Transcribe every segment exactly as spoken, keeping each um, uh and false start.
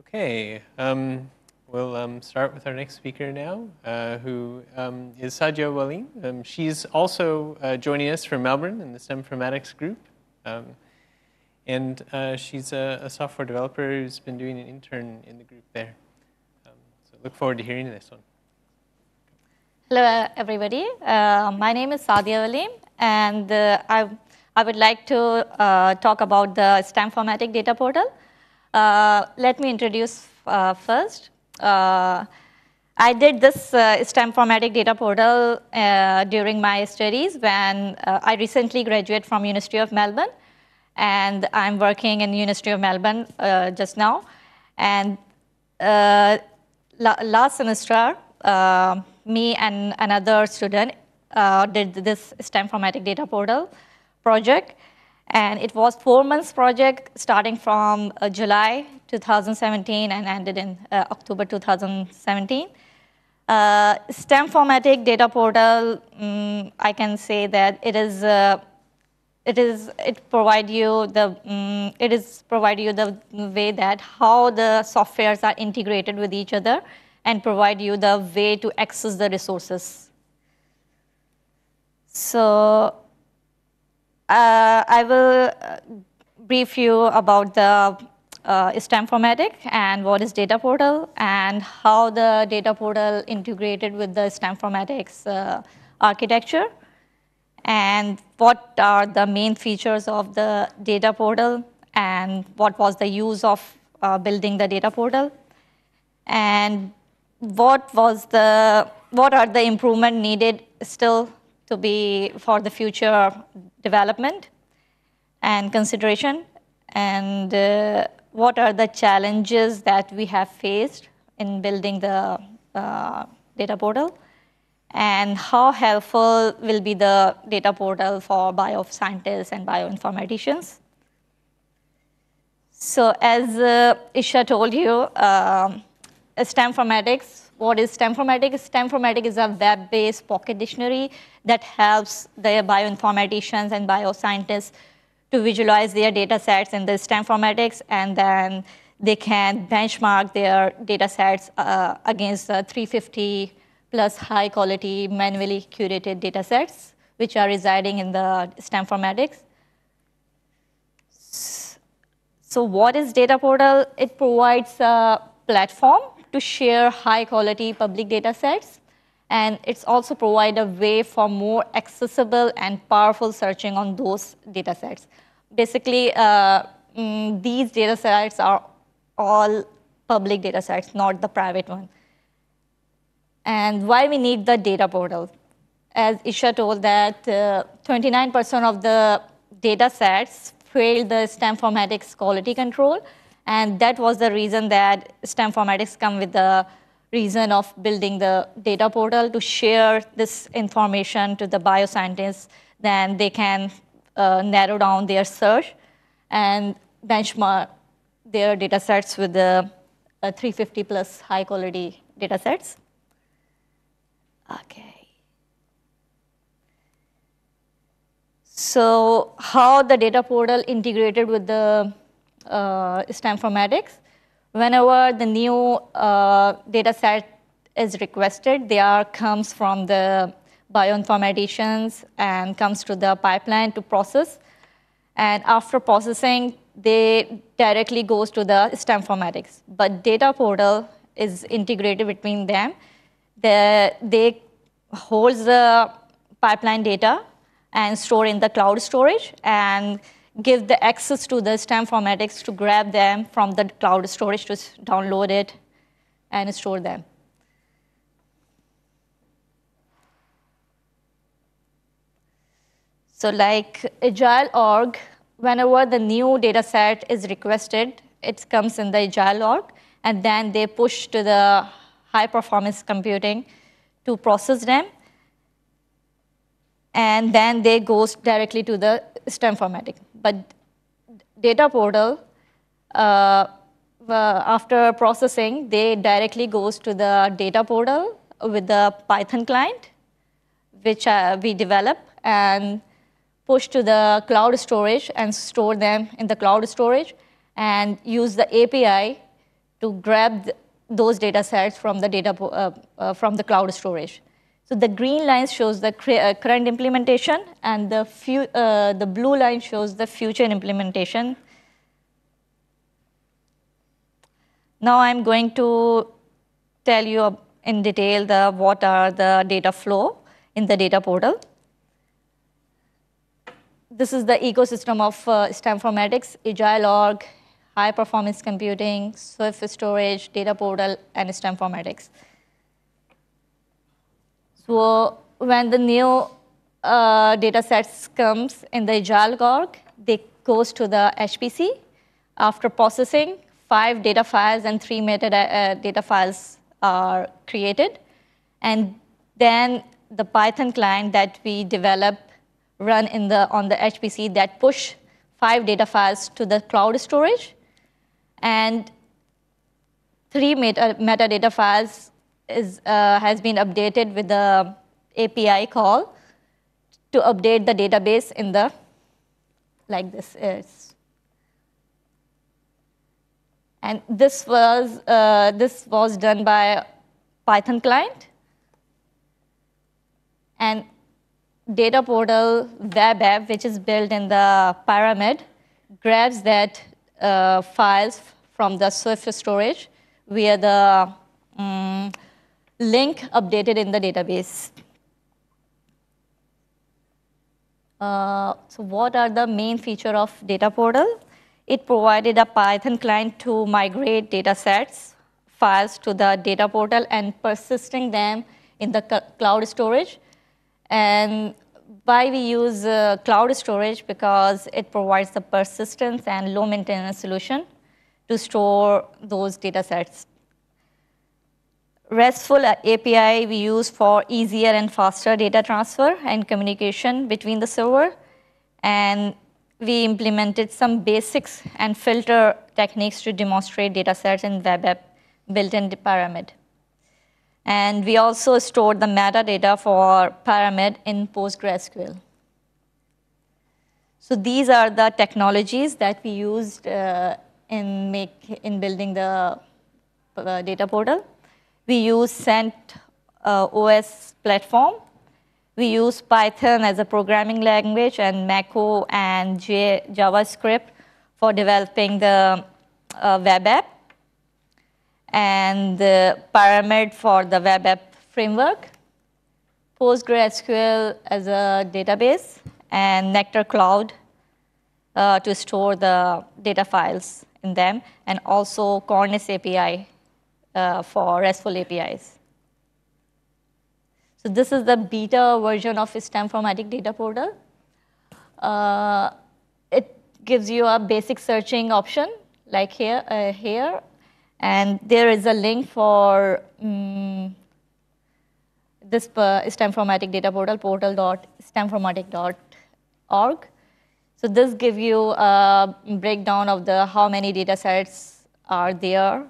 Okay, um, we'll um, start with our next speaker now, uh, who um, is Sadia Waleem. Um, she's also uh, joining us from Melbourne in the Stemformatics group. Um, and uh, she's a, a software developer who's been doing an intern in the group there. Um, so look forward to hearing this one. Hello, everybody. Uh, my name is Sadia Waleem, and uh, I, I would like to uh, talk about the Stemformatic data portal. Uh, let me introduce uh, first. Uh, I did this uh, Stemformatic data portal uh, during my studies when uh, I recently graduated from University of Melbourne, and I'm working in University of Melbourne uh, just now. And uh, la last semester, uh, me and another student uh, did this Stemformatic data portal project. And it was four months project starting from uh, July two thousand seventeen and ended in uh, October two thousand seventeen. Uh, Stemformatic data portal, um, I can say that it is uh, it is it provide you the um, it is provide you the way that how the softwares are integrated with each other and provide you the way to access the resources. So Uh, I will brief you about the uh, Stemformatic and what is data portal and how the data portal integrated with the Stemformatics uh, architecture and what are the main features of the data portal and what was the use of uh, building the data portal and what was the what are the improvement needed still to be for the future development and consideration, and uh, what are the challenges that we have faced in building the uh, data portal, and how helpful will be the data portal for bioscientists and bioinformaticians. So as uh, Isha told you, uh, Stemformatics. What is Stemformatic? Stemformatic is a web-based pocket dictionary that helps the bioinformaticians and bioscientists to visualize their data sets in the Stemformatics, and then they can benchmark their data sets uh, against uh, three hundred fifty plus high-quality, manually curated data sets, which are residing in the Stemformatics. So what is Data Portal? It provides a platform to share high-quality public data sets, and it's also provide a way for more accessible and powerful searching on those data sets. Basically, uh, mm, these data sets are all public data sets, not the private one. And why we need the data portal? As Isha told that twenty-nine percent uh, of the data sets failed the Stemformatics quality control, and that was the reason that Stemformatics come with the reason of building the data portal to share this information to the bioscientists. Then they can uh, narrow down their search and benchmark their data sets with the uh, three hundred fifty plus high quality data sets. Okay. So how the data portal integrated with the Uh, Stemformatics. Whenever the new uh, data set is requested, they are comes from the bioinformaticians and comes to the pipeline to process. And after processing, they directly goes to the Stemformatics. But data portal is integrated between them. They, they holds the pipeline data and store in the cloud storage and give the access to the Stemformatics to grab them from the cloud storage to download it and store them. So like Agile dot org, whenever the new data set is requested, it comes in the Agile dot org, and then they push to the high performance computing to process them. And then they goes directly to the Stemformatic. But data portal, uh, after processing, they directly goes to the data portal with the Python client, which uh, we develop, and push to the cloud storage and store them in the cloud storage and use the A P I to grab the, those data sets from the, data, uh, uh, from the cloud storage. So the green line shows the uh, current implementation, and the, few, uh, the blue line shows the future implementation. Now I'm going to tell you in detail the, what are the data flow in the data portal. This is the ecosystem of uh, Stemformatics, Agile dot org, high performance computing, Swift storage, data portal, and Stemformatics. So when the new uh, data sets comes in the Agile dot org, they goes to the H P C. After processing, five data files and three metadata files are created. And then the Python client that we develop run in the, on the H P C that push five data files to the cloud storage. And three meta, metadata files is, uh, has been updated with the A P I call to update the database in the, like this is. And this was, uh, this was done by Python client. And data portal web app, which is built in the Pyramid, grabs that uh, files from the Swift storage via the um, link updated in the database. Uh, so what are the main feature of data portal? It provided a Python client to migrate data sets, files to the data portal and persisting them in the cloud storage. And why we use uh, cloud storage, because it provides the persistence and low maintenance solution to store those data sets. RESTful A P I we use for easier and faster data transfer and communication between the server. And we implemented some basics and filter techniques to demonstrate data sets in web app built in the Pyramid. And we also stored the metadata for Pyramid in PostgreSQL. So these are the technologies that we used uh, in, make, in building the uh, data portal. We use CentOS platform. We use Python as a programming language and Mako and J JavaScript for developing the uh, web app, and the Pyramid for the web app framework, PostgreSQL as a database, and Nectar Cloud uh, to store the data files in them, and also Cornice A P I uh, for RESTful A P Is. So this is the beta version of Stemformatics data portal. Uh, it gives you a basic searching option, like here, uh, here. And there is a link for um, this uh, Stemformatics data portal, portal dot stemformatic dot org. So this gives you a breakdown of the how many data sets are there,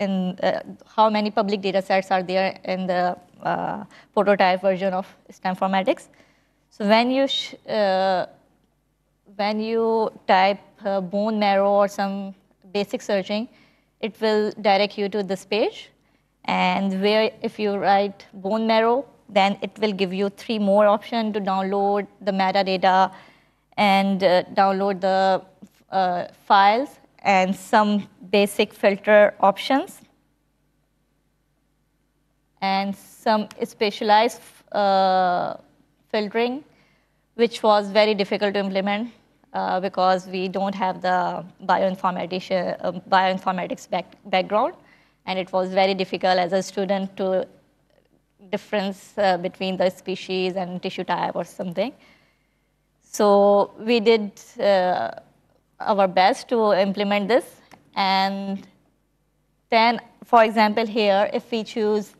and uh, how many public data sets are there in the uh, prototype version of Stemformatics. So when you, sh uh, when you type uh, bone marrow or some basic searching, it will direct you to this page. And where if you write bone marrow, then it will give you three more options to download the metadata and uh, download the uh, files and some basic filter options and some specialized uh, filtering, which was very difficult to implement. Uh, because we don't have the bioinformatician, uh, bioinformatics back, background, and it was very difficult as a student to difference uh, between the species and tissue type or something. So we did uh, our best to implement this. And then, for example, here, if we choose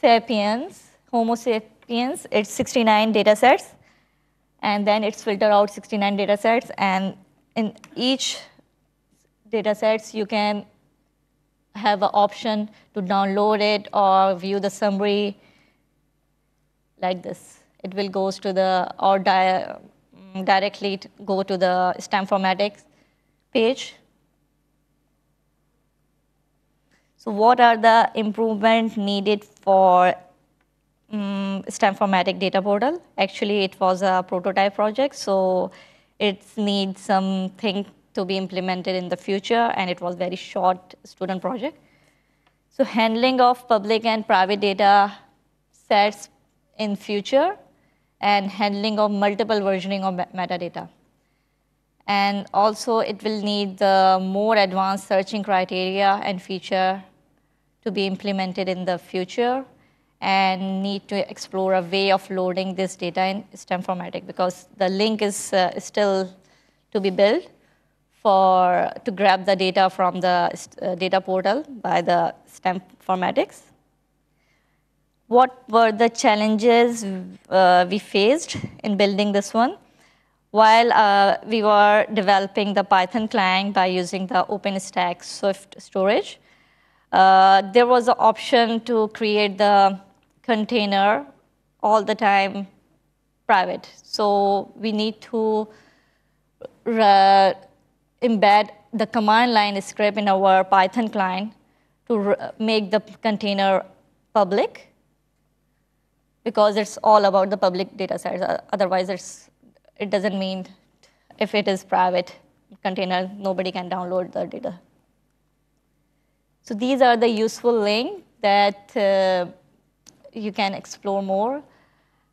sapiens, Homo sapiens, it's sixty-nine data sets. And then it's filtered out sixty-nine data sets. And in each data sets, you can have an option to download it or view the summary like this. It will goes to the, or di directly go to the Stemformatics page. So what are the improvements needed for um, Stemformatic data portal? Actually, it was a prototype project, so it needs something to be implemented in the future, and it was very short student project. So handling of public and private data sets in future, and handling of multiple versioning of metadata. And also, it will need the more advanced searching criteria and feature to be implemented in the future, and need to explore a way of loading this data in Stemformatic, because the link is uh, still to be built for to grab the data from the uh, data portal by the Stemformatics. What were the challenges uh, we faced in building this one? While uh, we were developing the Python client by using the OpenStack Swift storage, uh, there was an option to create the container all the time private. So we need to uh, embed the command line script in our Python client to make the container public, because it's all about the public data sets. Otherwise, it's, it doesn't mean if it is private container, nobody can download the data. So these are the useful links that uh, you can explore more.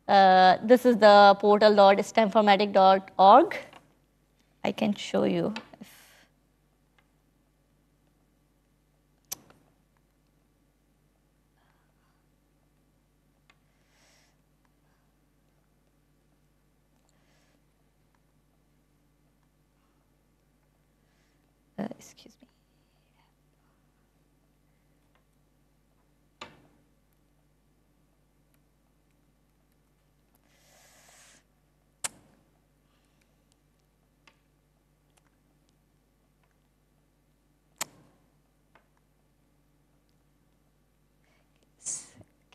Uh, this is the portal dot stemformatic dot org. I can show you. If Uh, excuse me.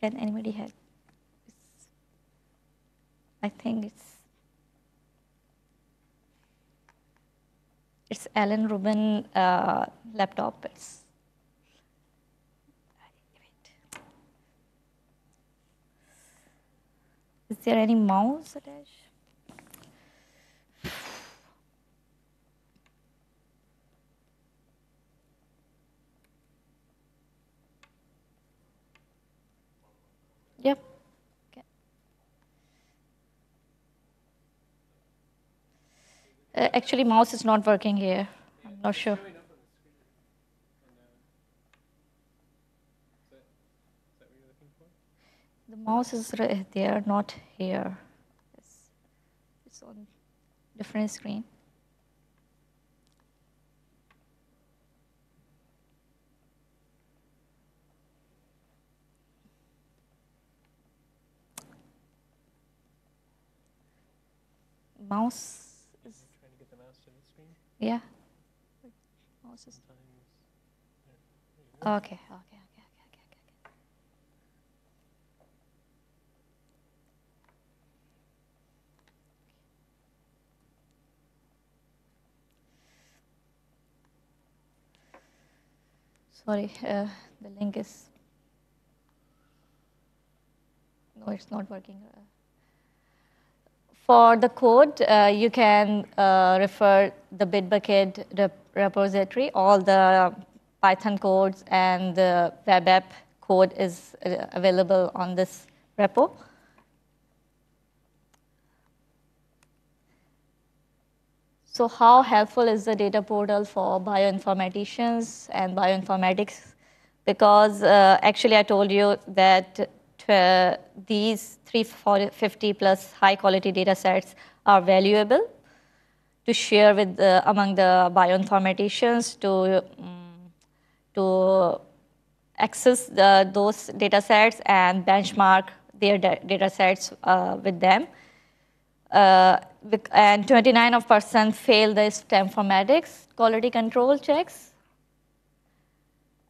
Can anybody help? I think it's It's Alan Rubin uh, laptop. It's Is there any mouse attached? Yep. Actually, mouse is not working here. I'm not sure. The mouse is right there, not here. It's, it's on different screen. Mouse. Yeah. Okay, okay, okay, okay, okay, okay. Sorry, uh, the link is, no, it's not working. For the code, uh, you can uh, refer the Bitbucket rep repository. All the Python codes and the web app code is uh, available on this repo. So how helpful is the data portal for bioinformaticians and bioinformatics? Because uh, actually I told you that Uh, these three hundred fifty plus high quality data sets are valuable to share with the, among the bioinformaticians to, um, to access the, those data sets and benchmark their da data sets uh, with them. Uh, and twenty-nine percent fail the Stemformatics quality control checks.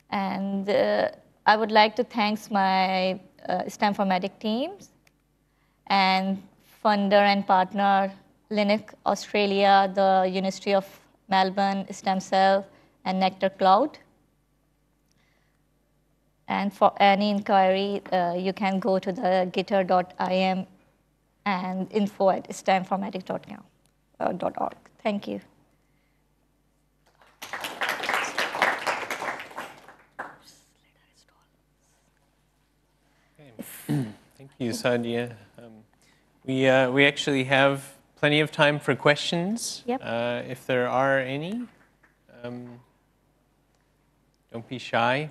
And uh, I would like to thank my Uh, Stemformatic teams, and funder and partner Linux Australia, the University of Melbourne, Stem Cell, and Nectar Cloud. And for any inquiry, uh, you can go to the gitter dot I M and info at stemformatics dot org. Thank you. Thank you, Sadia. Um, we, uh, we actually have plenty of time for questions, yep. uh, if there are any. Um, don't be shy.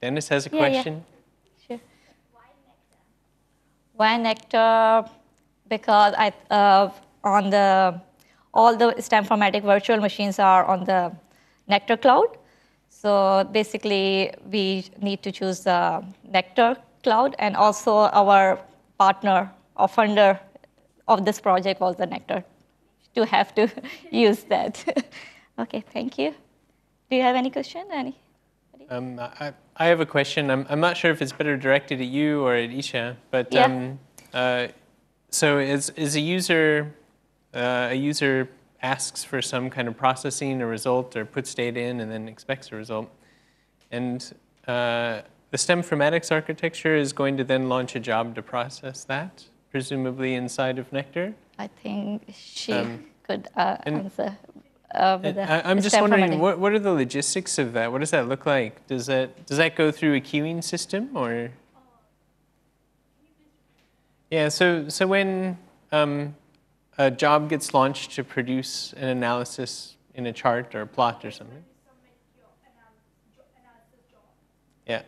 Dennis has a yeah, question. Yeah. Sure. Why Nectar? Why Nectar? Because I, uh, on the, all the Stemformatic virtual machines are on the Nectar Cloud. So basically, we need to choose the Nectar Cloud, and also our partner or funder of this project was the Nectar, to have to use that. OK, thank you. Do you have any question? Any? Um, I, I have a question. I'm, I'm not sure if it's better directed at you or at Isha, but yeah. um, uh, so is is a user uh, a user asks for some kind of processing, a result, or puts data in and then expects a result, and uh, the Stemformatics architecture is going to then launch a job to process that, presumably inside of Nectar. I think she um, could uh, and, answer. I, I'm just wondering, what, what are the logistics of that? What does that look like? Does that does that go through a queuing system, or? Yeah. So so when um, a job gets launched to produce an analysis in a chart or a plot or something. Yeah.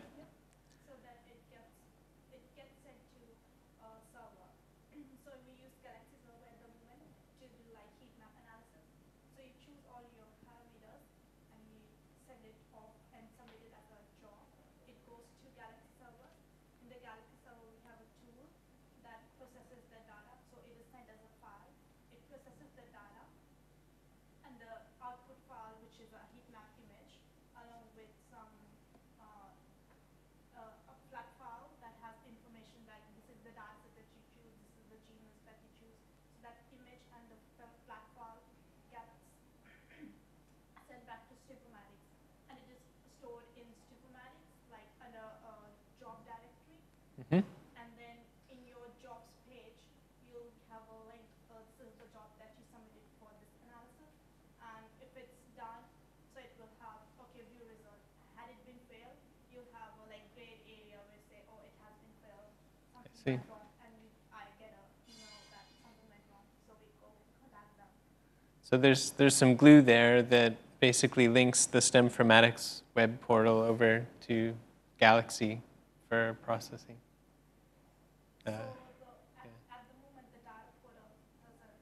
And I get a email that something went wrong, so we go contact them. So there's there's some glue there that basically links the Stemformatics web portal over to Galaxy for processing. Uh, so, so at, yeah. at the moment, the data portal doesn't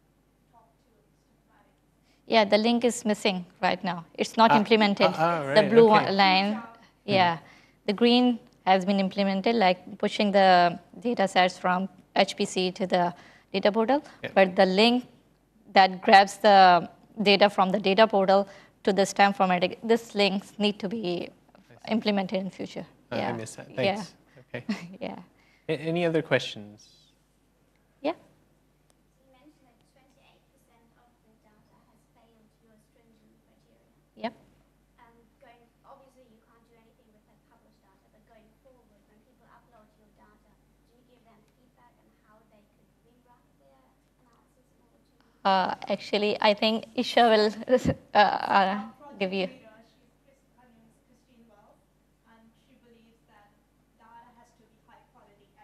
talk to Stemformatics. Yeah, the link is missing right now. It's not ah, implemented. Ah, ah, right, the blue okay. line, yeah, hmm. the green has been implemented, like pushing the data sets from H P C to the data portal. Yeah. But the link that grabs the data from the data portal to the Stemformatics, these links need to be implemented in future. Oh, yeah. I missed that. Thanks. Yeah. Okay. yeah. A any other questions? Yeah. You mentioned that twenty-eight percent of the data has failed your stringent criteria. Yep. Uh, actually, I think Isha will uh, uh, give you. Her name is Christine Wells, and she believes that data has to be high quality. It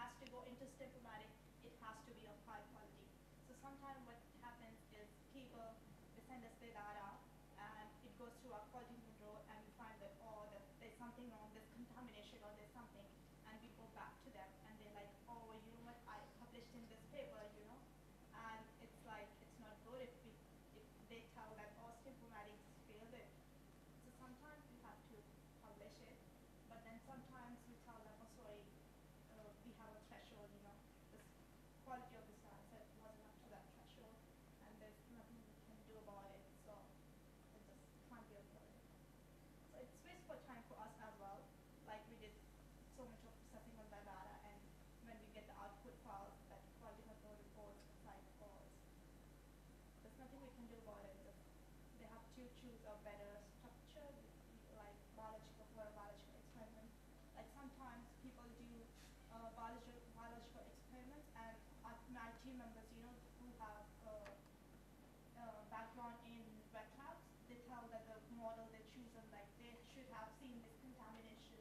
has to go into Stemformatics. It has to be of high quality. So sometimes what happens is people they send us their data, and it goes through our quality control, and we find that oh, there's something wrong, there's contamination, or there's something, and we go back to them, and they're like, oh, you know what, I published in this paper, you know. And it's like, it's not good if, we, if they tell that all Stemformatics failed it. So sometimes we have to publish it, but then sometimes we tell them, oh, sorry, uh, we have a threshold, you know, the quality of the data set wasn't up to that threshold, and there's nothing we can do about it, so it just can't be avoided. So it's wasteful time for us as well. Like, we did so much of processing of that data, and when we get the output files, that quality control report. There's nothing we can do about it. They have to choose a better structure, like biological for a biological experiment, sometimes people do uh, biological, biological experiments, and uh, my team members, you know, who have uh, uh, background in wet labs, they tell that the model they choose and like they should have seen this contamination,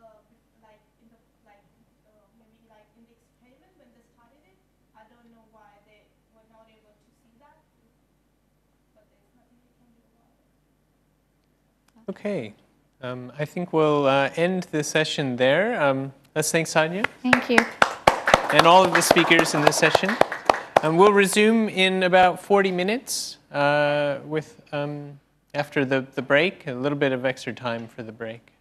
uh, like in the like uh, maybe like in the experiment when they started it. I don't know why they were not able to see that, but there's nothing you can do about it. Okay. Um, I think we'll uh, end the session there. Um, let's thank Sadia. Thank you. And all of the speakers in this session. Um, we'll resume in about forty minutes uh, with, um, after the, the break, a little bit of extra time for the break.